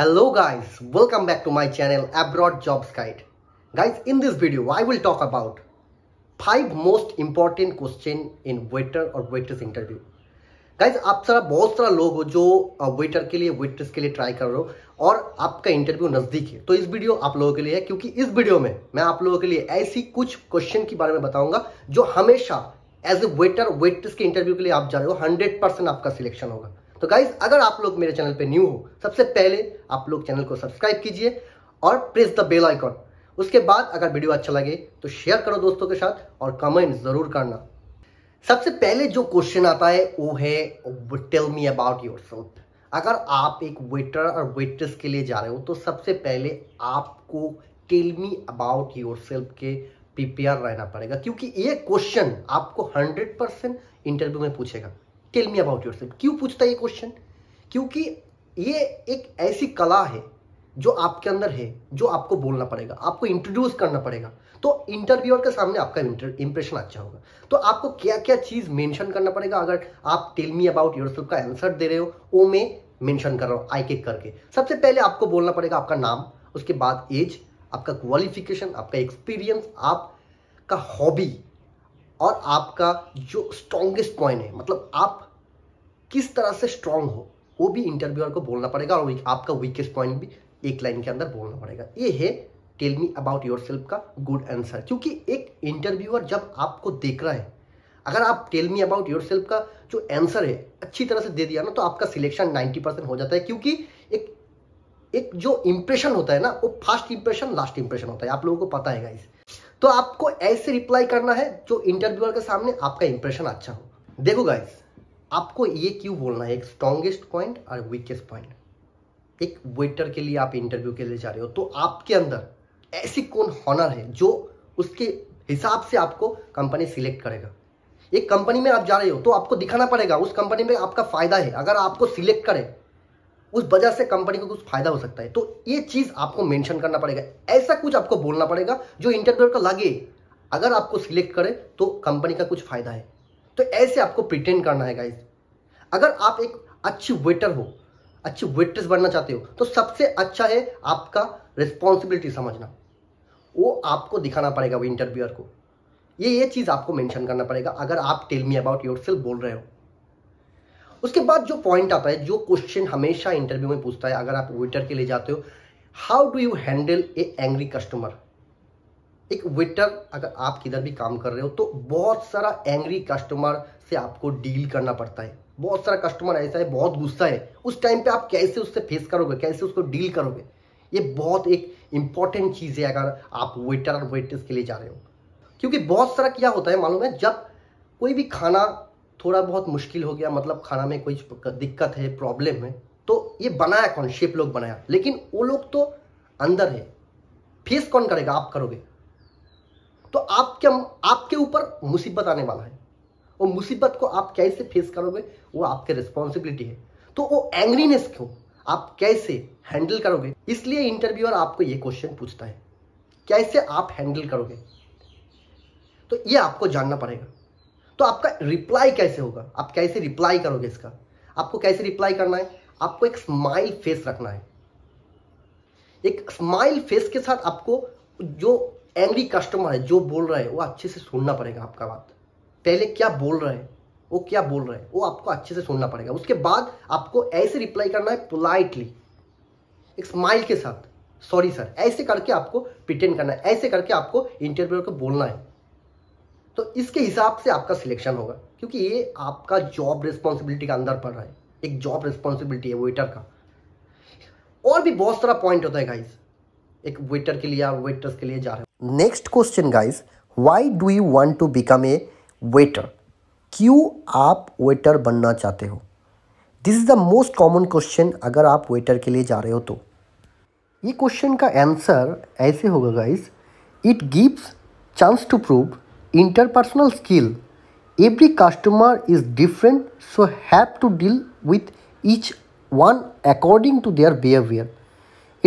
Hello guys, welcome back to my channel Abroad Jobs Guide. Guys, in this video I will talk about 5 most important question in waiter और waitress interview. Guys, आप सारा बहुत सारा लोग हो जो waiter के लिए waitress के लिए try कर रहे हो और आपका interview नज़दीक है, तो इस वीडियो आप लोगों के लिए है क्योंकि इस वीडियो में मैं आप लोगों के लिए ऐसी कुछ question के बारे में बताऊंगा जो हमेशा एज ए वेटर वेट्रेस के इंटरव्यू के लिए आप जा रहे हो 100% आपका सिलेक्शन होगा। तो गाइज अगर आप लोग मेरे चैनल पे न्यू हो, सबसे पहले आप लोग चैनल को सब्सक्राइब कीजिए और प्रेस द बेल आइकॉन। उसके बाद अगर वीडियो अच्छा लगे तो शेयर करो दोस्तों के साथ और कमेंट जरूर करना। सबसे पहले जो क्वेश्चन आता है वो है टेल मी अबाउट योरसेल्फ। अगर आप एक वेटर और वेट्रेस के लिए जा रहे हो तो सबसे पहले आपको टेल मी अबाउट योरसेल्फ के प्रिपेयर रहना पड़ेगा क्योंकि ये क्वेश्चन आपको 100% इंटरव्यू में पूछेगा। टेल मी अबाउट योरसेल्फ क्यों पूछता है ये क्वेश्चन? क्योंकि ये एक ऐसी कला है जो आपके अंदर है, जो आपको बोलना पड़ेगा, आपको इंट्रोड्यूस करना पड़ेगा, तो इंटरव्यूअर के सामने आपका इंप्रेशन अच्छा होगा। तो आपको क्या क्या चीज़ मेंशन करना पड़ेगा। अगर आप टेल मी अबाउट योरसेल्फ का आंसर दे रहे हो वो मैं मेंशन कर रहा हूँ आई क्लिक करके। सबसे पहले आपको बोलना पड़ेगा आपका नाम, उसके बाद एज, आपका क्वालिफिकेशन, आपका एक्सपीरियंस, आपका हॉबी और आपका जो स्ट्रॉन्गेस्ट पॉइंट है, मतलब आप किस तरह से स्ट्रांग हो वो भी इंटरव्यूअर को बोलना पड़ेगा और आपका वीकेस्ट पॉइंट भी एक लाइन के अंदर बोलना पड़ेगा। ये है टेल मी अबाउट योरसेल्फ का गुड आंसर। क्योंकि एक इंटरव्यूअर जब आपको देख रहा है, अगर आप टेल मी अबाउट योरसेल्फ का जो आंसर है अच्छी तरह से दे दिया ना तो आपका सिलेक्शन 90% हो जाता है। क्योंकि एक जो इंप्रेशन होता है ना वो फर्स्ट इंप्रेशन लास्ट इंप्रेशन होता है, आप लोगों को पता है गाइस। तो आपको ऐसे रिप्लाई करना है जो इंटरव्यूअर के सामने आपका इंप्रेशन अच्छा हो। देखो गाइस, आपको ये क्यों बोलना है, एक स्ट्रॉन्गेस्ट पॉइंट और वीकेस्ट पॉइंट। एक वेटर के लिए आप इंटरव्यू के लिए जा रहे हो तो आपके अंदर ऐसी कौन हॉनर है जो उसके हिसाब से आपको कंपनी सिलेक्ट करेगा। एक कंपनी में आप जा रहे हो तो आपको दिखाना पड़ेगा उस कंपनी में आपका फायदा है, अगर आपको सिलेक्ट करें उस वजह से कंपनी को कुछ फायदा हो सकता है, तो ये चीज आपको मेंशन करना पड़ेगा। ऐसा कुछ आपको बोलना पड़ेगा जो इंटरव्यूअर को लगे अगर आपको सिलेक्ट करे तो कंपनी का कुछ फायदा है। तो ऐसे आपको प्रिटेंड करना है गाइस। अगर आप एक अच्छी वेटर हो, अच्छी वेट्रेस बनना चाहते हो तो सबसे अच्छा है आपका रिस्पॉन्सिबिलिटी समझना, वो आपको दिखाना पड़ेगा वो इंटरव्यूअर को। ये चीज आपको मेंशन करना पड़ेगा अगर आप टेल मी अबाउट योरसेल्फ बोल रहे हो। उसके बाद जो पॉइंट आता है, जो क्वेश्चन हमेशा इंटरव्यू में पूछता है अगर आप वेटर के लिए जाते हो, how do you handle a angry customer. एक वेटर अगर आप किधर भी काम कर रहे हो तो बहुत सारा एंग्री कस्टमर से आपको डील करना पड़ता है। बहुत सारा कस्टमर ऐसा है, बहुत गुस्सा है, उस टाइम पे आप कैसे उससे फेस करोगे, कैसे उसको डील करोगे, ये बहुत एक इंपॉर्टेंट चीज़ है अगर आप वेटर और वेट्रेस के लिए जा रहे हो। क्योंकि बहुत सारा क्या होता है मालूम है, जब कोई भी खाना थोड़ा बहुत मुश्किल हो गया, मतलब खाना में कोई दिक्कत है, प्रॉब्लम है, तो ये बनाया कौन, शेफ लोग बनाया, लेकिन वो लोग तो अंदर है, फेस कौन करेगा, आप करोगे। तो आपके ऊपर मुसीबत आने वाला है, वो मुसीबत को आप कैसे फेस करोगे वो आपके रिस्पॉन्सिबिलिटी है। तो वो एंग्रीनेस को आप कैसे हैंडल करोगे, इसलिए इंटरव्यूअर आपको ये क्वेश्चन पूछता है, कैसे आप हैंडल करोगे, तो ये आपको जानना पड़ेगा। तो आपका रिप्लाई कैसे होगा, आप कैसे रिप्लाई करोगे, इसका आपको कैसे रिप्लाई करना है। आपको एक स्माइल फेस रखना है, एक स्माइल फेस के साथ आपको जो एंग्री कस्टमर है जो बोल रहा है वो अच्छे से सुनना पड़ेगा आपका बात। पहले क्या बोल रहा है, वो क्या बोल रहा है वो आपको अच्छे से सुनना पड़ेगा। उसके बाद आपको ऐसे रिप्लाई करना है पोलाइटली, एक स्माइल के साथ, सॉरी सर, ऐसे करके आपको प्रिटेंड करना है, ऐसे करके आपको इंटरव्यूअर को बोलना है। तो इसके हिसाब से आपका सिलेक्शन होगा क्योंकि ये आपका जॉब रिस्पॉन्सिबिलिटी का अंदर पड़ रहा है, एक जॉब रिस्पॉन्सिबिलिटी है वेटर का। और भी बहुत सारा पॉइंट होता है गाइस, एक वेटर के लिए या वेटर्स के लिए जा रहे हो। Next question guys, why do you want to become a waiter. क्यों आप वेटर बनना चाहते हो। This is the most common question अगर आप वेटर के लिए जा रहे हो। तो ये क्वेश्चन का आंसर ऐसे होगा guys, it gives chance to prove interpersonal skill, every customer is different so have to deal with each one according to their behavior,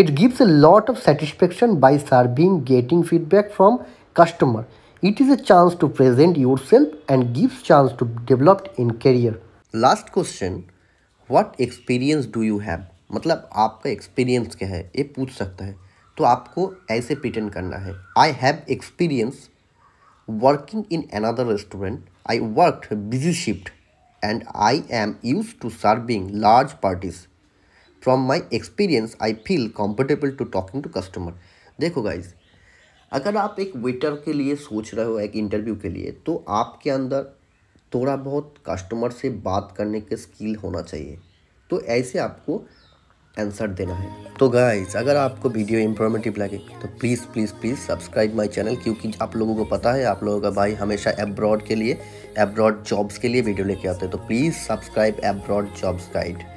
it gives a lot of satisfaction by serving, getting feedback from customer, it is a chance to present yourself and gives chance to develop in career. Last question, what experience do you have, मतलब आपका experience क्या है, ये पूछ सकता है। तो आपको ऐसे प्रिटेंड करना है, I have experience working in another restaurant, I worked busy shift and I am used to serving large parties. From my experience, I feel comfortable to talking to customer. देखो गाइज, अगर आप एक waiter के लिए सोच रहे हो एक इंटरव्यू के लिए, तो आपके अंदर थोड़ा बहुत कस्टमर से बात करने के स्किल होना चाहिए। तो ऐसे आपको आंसर देना है। तो गाइज, अगर आपको वीडियो इंफॉर्मेटिव लगे तो please please please subscribe my channel, क्योंकि आप लोगों को पता है आप लोगों का भाई हमेशा एब्रॉड के लिए, एब्रॉड जॉब्स के लिए वीडियो लेके आते हैं। तो please subscribe abroad jobs guide.